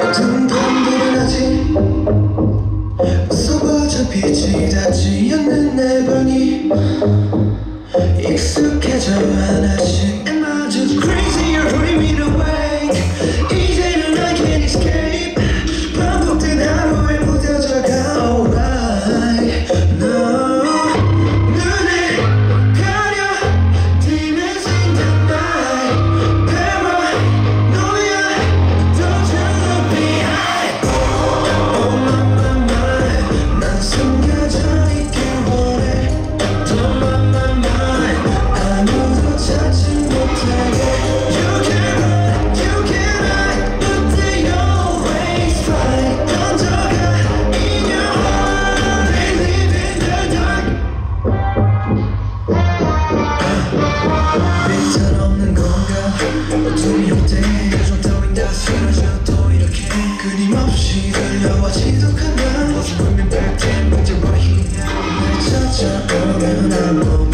어두운 밤들은 아직 쏟아져 빛이 닿지 않는 내 방이 익숙해져 하나씩 Am I just crazy or dreaming awake? 이제는 I can't escape 반복된 하루에 무뎌져가 Alright, no 눈을 가려 뒷매진단 말 Paranoia Don't you look behind Oh my my my 난 숨겨져 있길 원해 Don't my my my 아무도 찾지 못하게 빛은 없는 건가 어둠이 때 요즘 따윈 다 사라져 또 이렇게 끊임없이 들려와 지독한 밤 어둠은 뱉은 문제와 희망을 찾아보는 날